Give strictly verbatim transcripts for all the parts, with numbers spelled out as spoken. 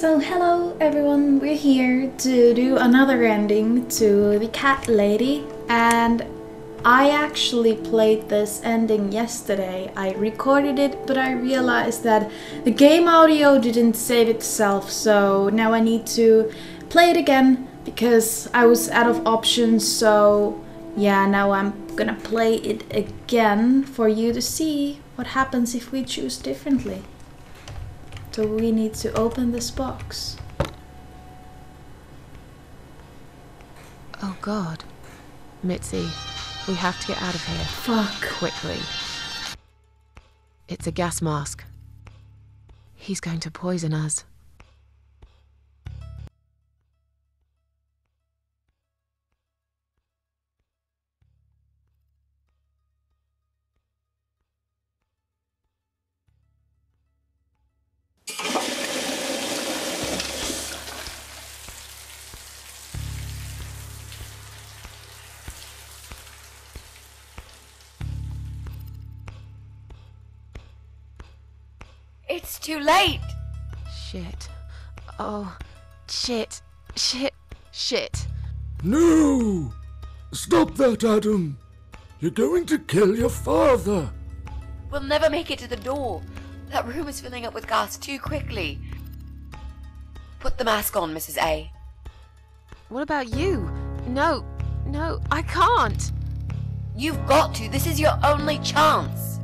So hello everyone, we're here to do another ending to The Cat Lady, and I actually played this ending yesterday. I recorded it, but I realized that the game audio didn't save itself, so now I need to play it again because I was out of options. So yeah, now I'm gonna play it again for you to see what happens if we choose differently. So we need to open this box. Oh god. Mitzi, we have to get out of here. Fuck. Quickly. It's a gas mask. He's going to poison us. It's too late! Shit. Oh, shit. Shit. Shit. No! Stop that, Adam! You're going to kill your father! We'll never make it to the door. That room is filling up with gas too quickly. Put the mask on, Missus A. What about you? No, no, I can't! You've got to! This is your only chance!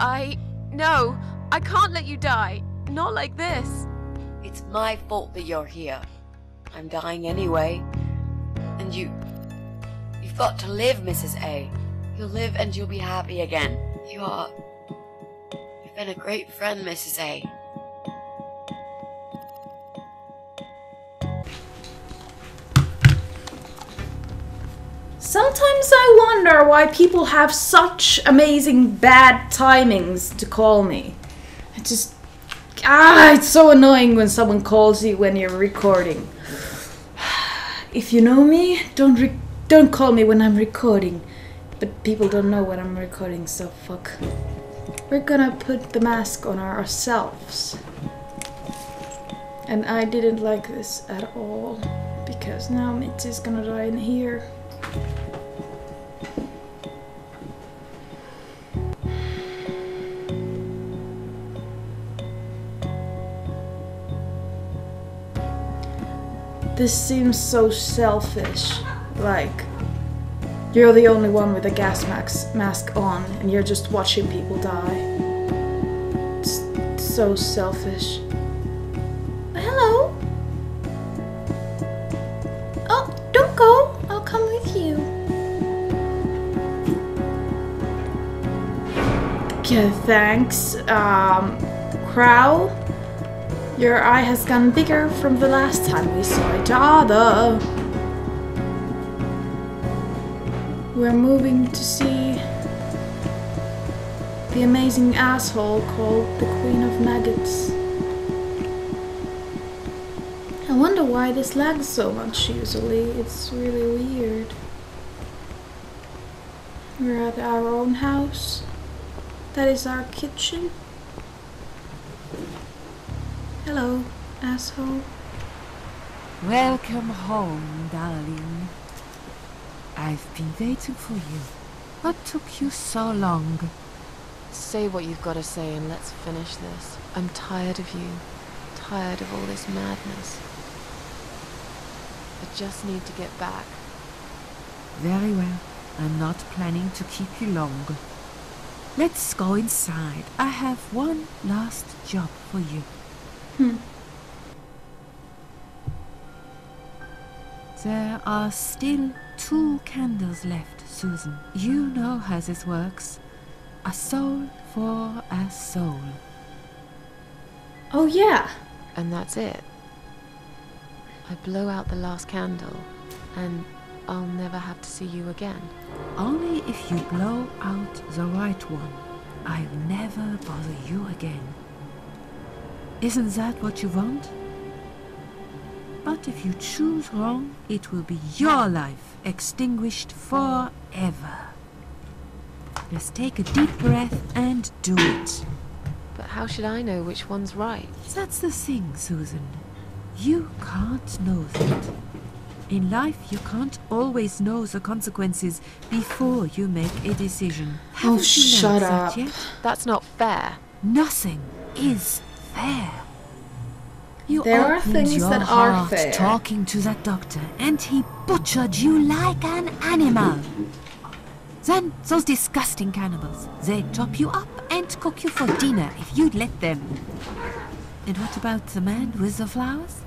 I... no! I can't let you die. Not like this. It's my fault that you're here. I'm dying anyway. And you... You've got to live, Missus A. You'll live and you'll be happy again. You are... You've been a great friend, Missus A. Sometimes I wonder why people have such amazing bad timings to call me. Just, ah, it's so annoying when someone calls you when you're recording. If you know me, don't re don't call me when I'm recording. But people don't know when I'm recording, so fuck. We're gonna put the mask on ourselves. And I didn't like this at all, because now Mitzi's gonna die in here. This seems so selfish, like, you're the only one with a gas mask on and you're just watching people die. It's so selfish. Hello! Oh, don't go! I'll come with you. Okay, thanks. Um, Crow? Your eye has gotten bigger from the last time we saw each other. We're moving to see the amazing asshole called the Queen of Maggots. I wonder why this lags so much usually. It's really weird. We're at our own house. That is our kitchen. Hello, asshole. Welcome home, darling. I've been waiting for you. What took you so long? Say what you've got to say and let's finish this. I'm tired of you. Tired of all this madness. I just need to get back. Very well. I'm not planning to keep you long. Let's go inside. I have one last job for you. Hmm. There are still two candles left, Susan. You know how this works. A soul for a soul. Oh yeah. And that's it. I blow out the last candle and I'll never have to see you again. Only if you blow out the right one. I'll never bother you again. Isn't that what you want? But if you choose wrong, it will be your life extinguished forever. Let's take a deep breath and do it. But how should I know which one's right? That's the thing, Susan. You can't know that. In life, you can't always know the consequences before you make a decision. Haven't oh, shut up. That That's not fair. Nothing is fair. You there are things that are fair. Talking to that doctor, and he butchered you like an animal. Then those disgusting cannibals, they chop you up and cook you for dinner if you'd let them. And what about the man with the flowers?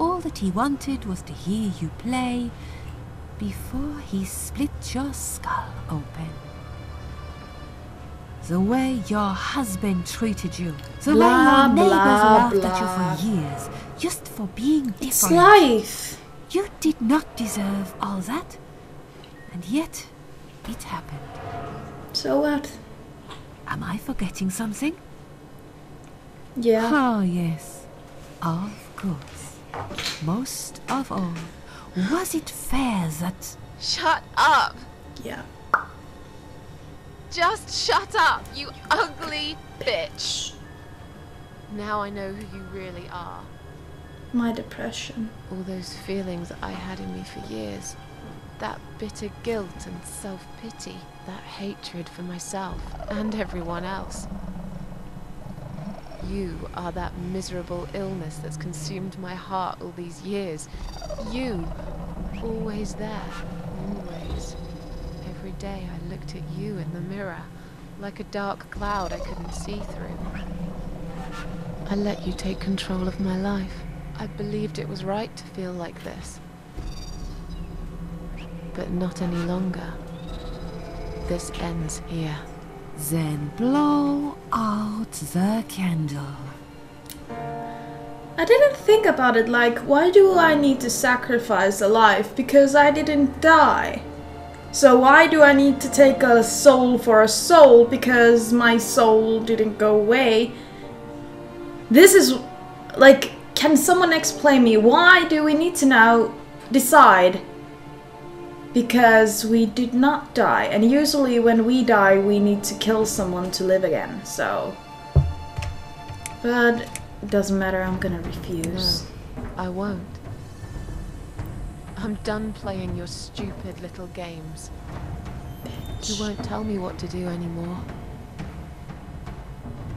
All that he wanted was to hear you play before he split your skull open. The way your husband treated you, the blah, way your neighbors laughed blah. at you for years, just for being different. It's life. You did not deserve all that, and yet it happened. So what? Am I forgetting something? Yeah. Oh yes, of course. Most of all, was it fair that... Shut up! Yeah. Just shut up, you ugly bitch! Now I know who you really are. My depression. All those feelings I had in me for years. That bitter guilt and self-pity. That hatred for myself and everyone else. You are that miserable illness that's consumed my heart all these years. You, always there, always. Every day I looked at you in the mirror, like a dark cloud I couldn't see through. I let you take control of my life. I believed it was right to feel like this. But not any longer. This ends here. Then blow out the candle. I didn't think about it like, why do I need to sacrifice a life? Because I didn't die. So why do I need to take a soul for a soul? Because my soul didn't go away. This is... like, can someone explain me? Why do we need to now decide? Because we did not die, and usually when we die we need to kill someone to live again, so... But it doesn't matter, I'm gonna refuse. No, I won't. I'm done playing your stupid little games. Bitch. You won't tell me what to do anymore.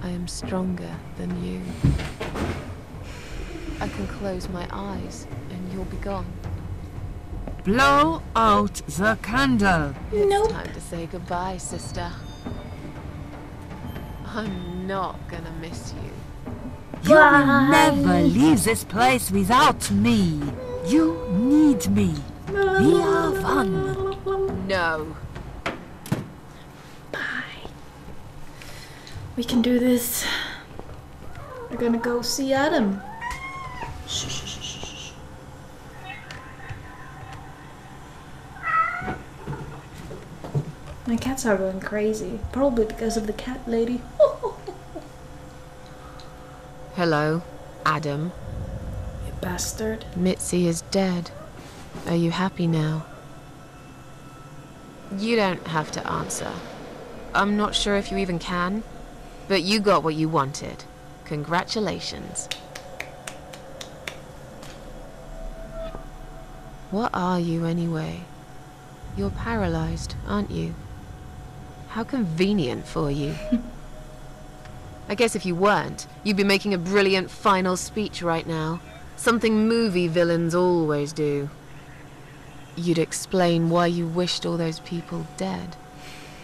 I am stronger than you. I can close my eyes and you'll be gone. Blow out the candle. It's nope. time to say goodbye, sister. I'm not gonna miss you. You will never leave this place without me. You need me. We are one. No. Bye. We can do this. We're gonna go see Adam. Shh. My cats are going crazy, probably because of the cat lady. Hello, Adam. You bastard. Mitzi is dead. Are you happy now? You don't have to answer. I'm not sure if you even can, but you got what you wanted. Congratulations. What are you anyway? You're paralyzed, aren't you? How convenient for you. I guess if you weren't, you'd be making a brilliant final speech right now. Something movie villains always do. You'd explain why you wished all those people dead.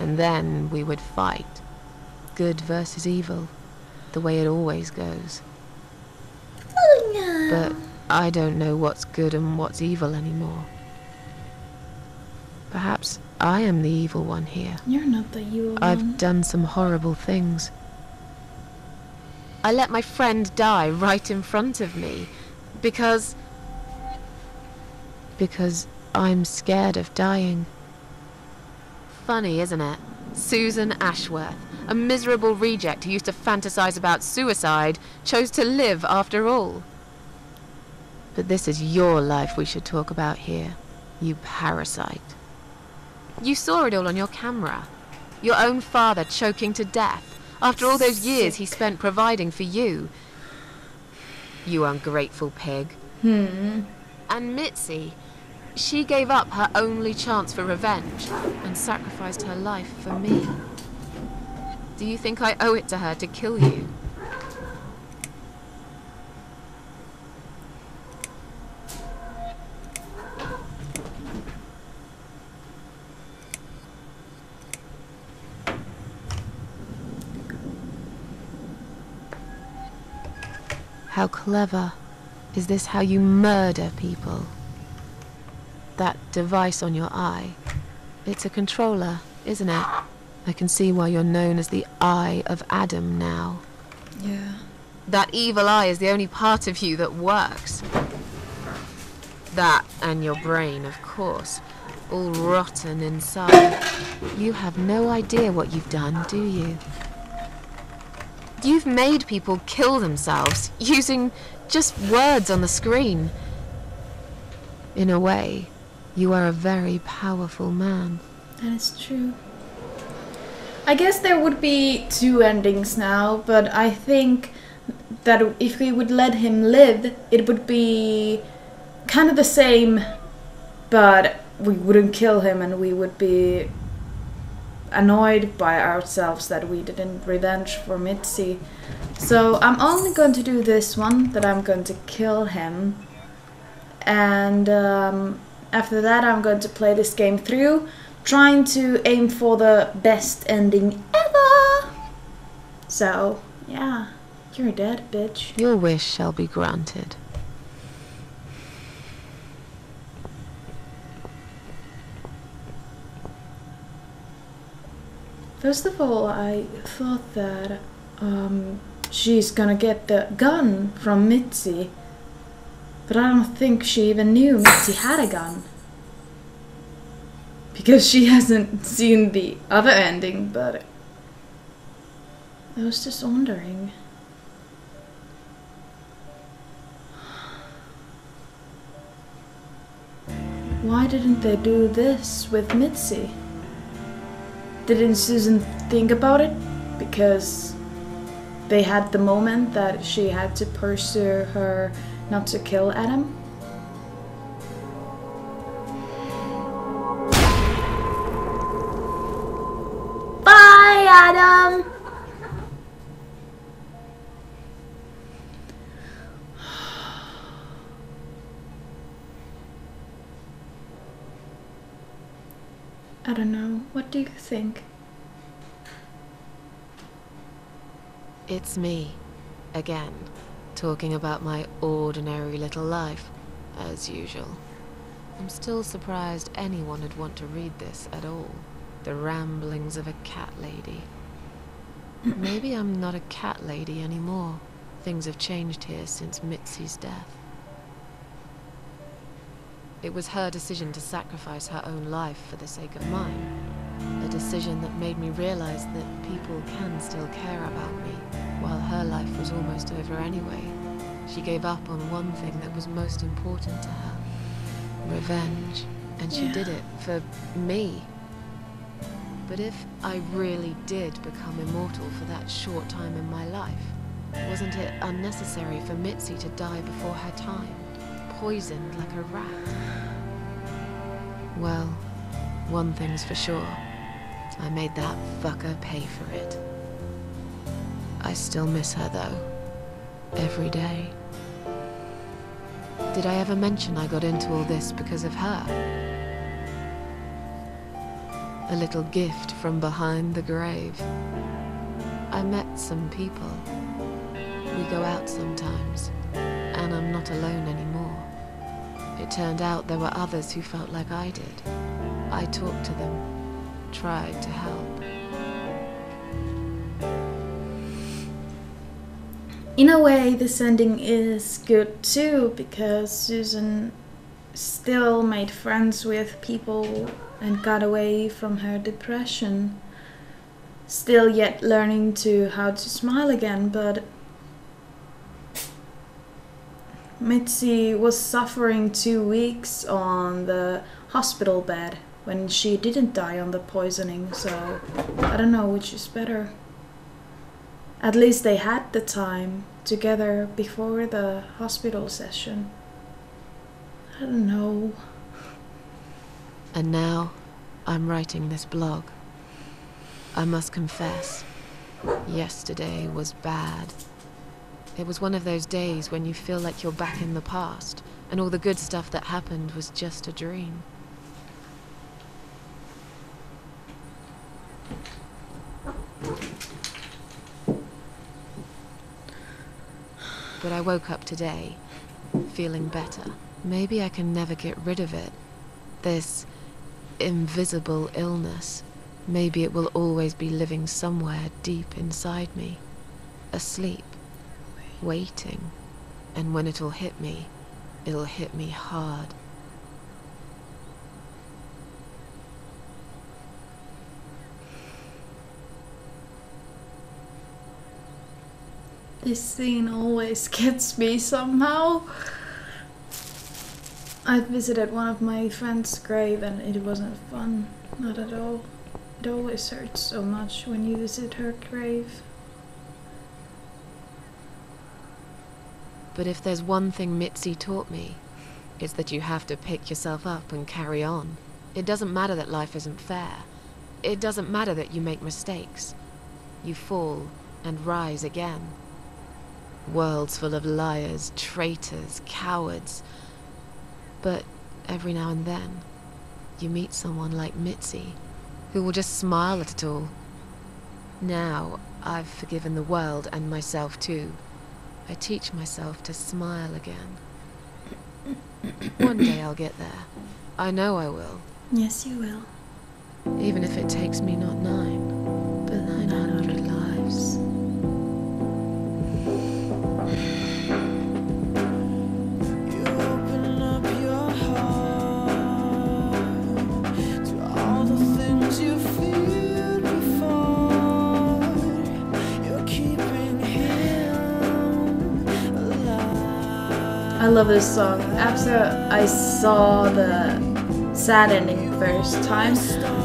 And then we would fight. Good versus evil. The way it always goes. Oh, no. But I don't know what's good and what's evil anymore. Perhaps I am the evil one here. You're not the evil one. I've done some horrible things. I let my friend die right in front of me because... because I'm scared of dying. Funny, isn't it? Susan Ashworth, a miserable reject who used to fantasize about suicide, chose to live after all. But this is your life we should talk about here, you parasite. You saw it all on your camera. Your own father choking to death. After all those years he spent providing for you. You ungrateful pig. Hmm. And Mitzi, she gave up her only chance for revenge and sacrificed her life for me. Do you think I owe it to her to kill you? How clever. Is this how you murder people? That device on your eye. It's a controller, isn't it? I can see why you're known as the Eye of Adam now. Yeah. That evil eye is the only part of you that works. That and your brain, of course. All rotten inside. You have no idea what you've done, do you? You've made people kill themselves using just words on the screen. In a way, you are a very powerful man. That is true. I guess there would be two endings now, but I think that if we would let him live, it would be kind of the same, but we wouldn't kill him and we would be annoyed by ourselves that we didn't revenge for Mitzi. So I'm only going to do this one, that I'm going to kill him, and um, after that I'm going to play this game through, trying to aim for the best ending ever. So yeah, you're dead, bitch. Your wish shall be granted. First of all, I thought that um, she's gonna get the gun from Mitzi, but I don't think she even knew Mitzi had a gun, because she hasn't seen the other ending, but I was just wondering. Why didn't they do this with Mitzi? Didn't Susan think about it? Because they had the moment that she had to pursue her not to kill Adam. Bye, Adam! I don't know. What do you think? It's me, again, talking about my ordinary little life, as usual. I'm still surprised anyone would want to read this at all. The ramblings of a cat lady. Maybe I'm not a cat lady anymore. Things have changed here since Mitzi's death. It was her decision to sacrifice her own life for the sake of mine. A decision that made me realize that people can still care about me, while her life was almost over anyway. She gave up on one thing that was most important to her. Revenge. And she yeah. did it for me. But if I really did become immortal for that short time in my life, wasn't it unnecessary for Mitzi to die before her time? Poisoned like a rat. Well, one thing's for sure. I made that fucker pay for it. I still miss her though. Every day. Did I ever mention I got into all this because of her? A little gift from behind the grave. I met some people. We go out sometimes, and I'm not alone anymore. It turned out there were others who felt like I did. I talked to them, tried to help. In a way, this ending is good too, because Susan still made friends with people and got away from her depression. Still yet learning to how to smile again, but Mitzi was suffering two weeks on the hospital bed when she didn't die on the poisoning, so I don't know which is better. At least they had the time together before the hospital session. I don't know. And now, I'm writing this blog. I must confess, yesterday was bad. It was one of those days when you feel like you're back in the past, and all the good stuff that happened was just a dream. But I woke up today, feeling better. Maybe I can never get rid of it. This invisible illness. Maybe it will always be living somewhere deep inside me. Asleep, waiting. And when it'll hit me, it'll hit me hard. This scene always gets me somehow. I visited one of my friend's grave and it wasn't fun. Not at all. It always hurts so much when you visit her grave. But if there's one thing Mitzi taught me, it's that you have to pick yourself up and carry on. It doesn't matter that life isn't fair. It doesn't matter that you make mistakes. You fall and rise again. Worlds full of liars, traitors, cowards. But every now and then, you meet someone like Mitzi, who will just smile at it all. Now, I've forgiven the world and myself too. I teach myself to smile again. One day I'll get there. I know I will. Yes, you will. Even if it takes me not nine, but nine hundred lives. I love this song. After I saw the sad ending first time,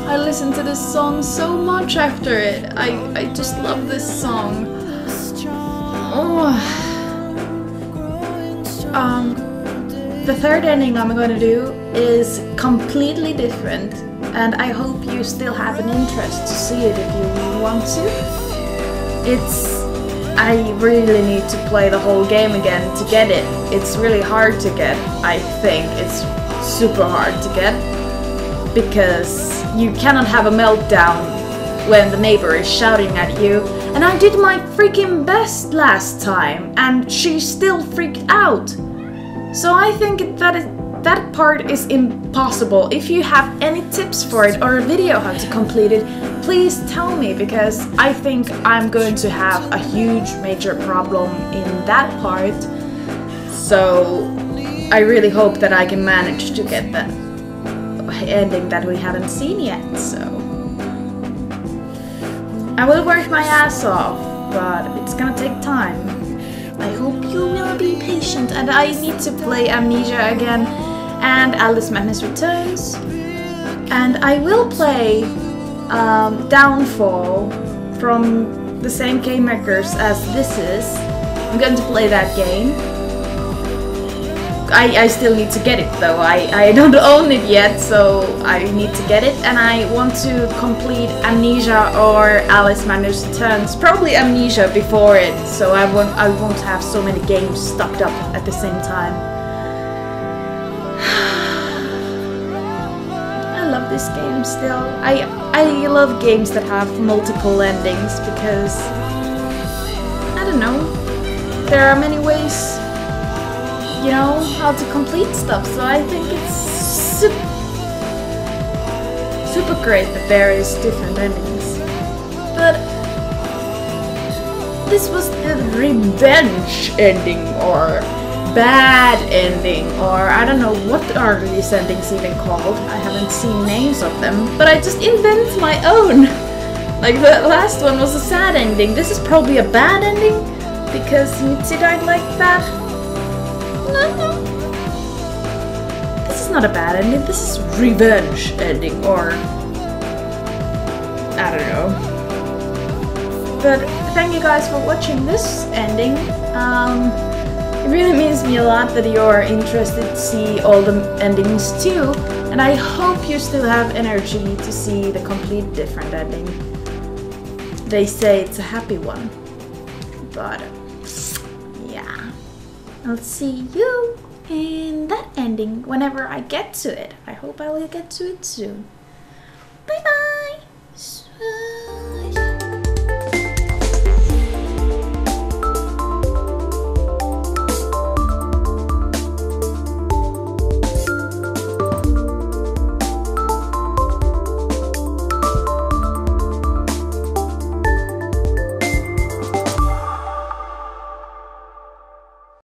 I listened to this song so much after it. I, I just love this song. Oh. Um, the third ending I'm gonna do is completely different, and I hope you still have an interest to see it if you want to. It's... I really need to play the whole game again to get it. It's really hard to get, I think. It's super hard to get. Because you cannot have a meltdown when the neighbor is shouting at you. And I did my freaking best last time, and she still freaked out. So I think that it, that part is impossible. If you have any tips for it or a video how to complete it, please tell me, because I think I'm going to have a huge major problem in that part. So I really hope that I can manage to get that ending that we haven't seen yet. So I will work my ass off, but it's gonna take time. I hope you will be patient, and I need to play Amnesia again and Alice Madness Returns, and I will play Um, Downfall from the same game makers as this is. I'm going to play that game. I, I still need to get it though. I, I don't own it yet, so I need to get it, and I want to complete Amnesia or Alice Madness Returns. Probably Amnesia before it, so I won't, I won't have so many games stocked up at the same time. I love this game still. I. I love games that have multiple endings because, I don't know, there are many ways, you know, how to complete stuff, so I think it's super, super great that there is different endings. But this was the revenge ending, or bad ending, or I don't know what are these endings even called. I haven't seen names of them, but I just invent my own. Like the last one was a sad ending. This is probably a bad ending because Mitzi died like that. No, this is not a bad ending. This is revenge ending, or I don't know. But thank you guys for watching this ending. Um, it really means me a lot that you're interested to see all the endings too. And I hope you still have energy to see the complete different ending. They say it's a happy one. But yeah, I'll see you in that ending whenever I get to it. I hope I will get to it soon. Bye bye!